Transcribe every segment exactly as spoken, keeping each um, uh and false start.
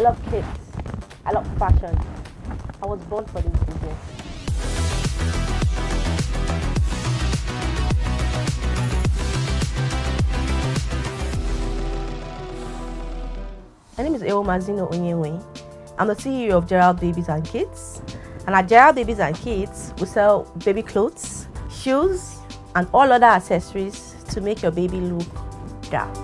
I love kids. I love fashion. I was born for this business. My name is Ewomazino Onyenwe. I'm the C E O of Gerald Babies and Kids. And at Gerald Babies and Kids, we sell baby clothes, shoes, and all other accessories to make your baby look dark.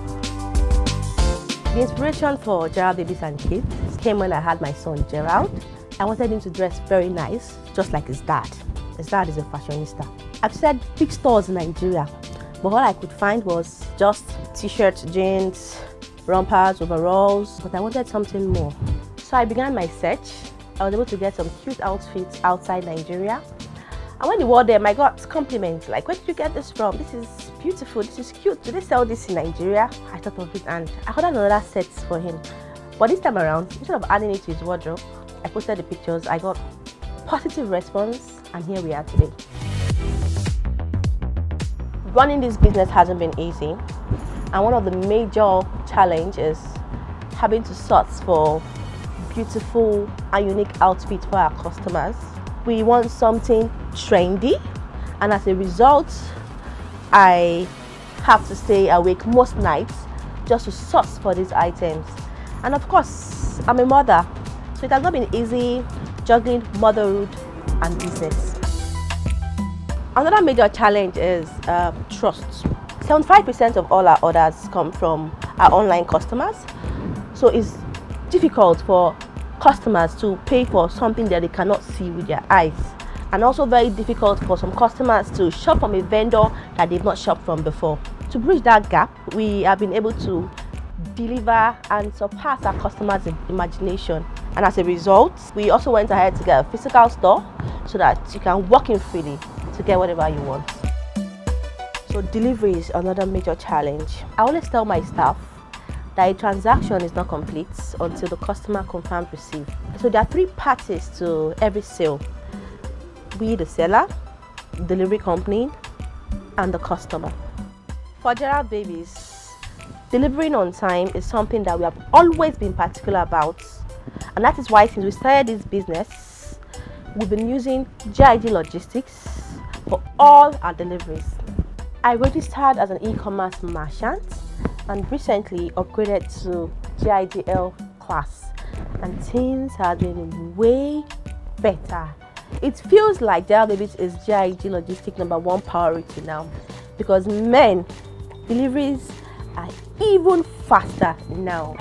The inspiration for Gerald Babies and Kids came when I had my son Gerald. I wanted him to dress very nice, just like his dad. His dad is a fashionista. I've said big stores in Nigeria, but all I could find was just t-shirts, jeans, rompers, overalls, but I wanted something more. So I began my search. I was able to get some cute outfits outside Nigeria. And when they wore them, I got compliments like, where did you get this from? This is beautiful, this is cute. Do they sell this in Nigeria? I thought of it and I ordered another set for him. But this time around, instead of adding it to his wardrobe, I posted the pictures, I got positive response, and here we are today. Running this business hasn't been easy. And one of the major challenges is having to source for beautiful and unique outfits for our customers. We want something trendy, and as a result, I have to stay awake most nights just to source for these items. And of course, I'm a mother, so it has not been easy juggling motherhood and business. Another major challenge is uh, trust. seventy-five percent of all our orders come from our online customers, so it's difficult for customers to pay for something that they cannot see with their eyes, and also very difficult for some customers to shop from a vendor that they've not shopped from before. To bridge that gap, we have been able to deliver and surpass our customers' imagination, and as a result, we also went ahead to get a physical store so that you can walk in freely to get whatever you want. So delivery is another major challenge. I always tell my staff that a transaction is not complete until the customer confirms receipt. So there are three parties to every sale. We, the seller, delivery company, and the customer. For Gerald Babies, delivering on time is something that we have always been particular about. And that is why since we started this business, we've been using G I G Logistics for all our deliveries. I registered as an e-commerce merchant and recently upgraded to G I G L Class, and things are doing way better. It feels like Gerald Babies is G I G Logistics number one priority now, because men, deliveries are even faster now.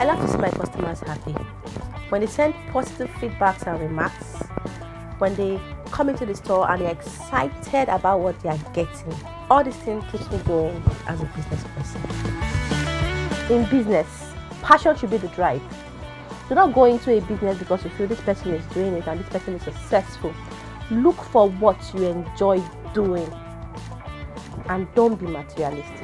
I love to see my customers happy. When they send positive feedbacks and remarks, when they come into the store and they're excited about what they are getting. All this thing keeps me going as a business person. In business, passion should be the drive. Do not go into a business because you feel this person is doing it and this person is successful. Look for what you enjoy doing and don't be materialistic.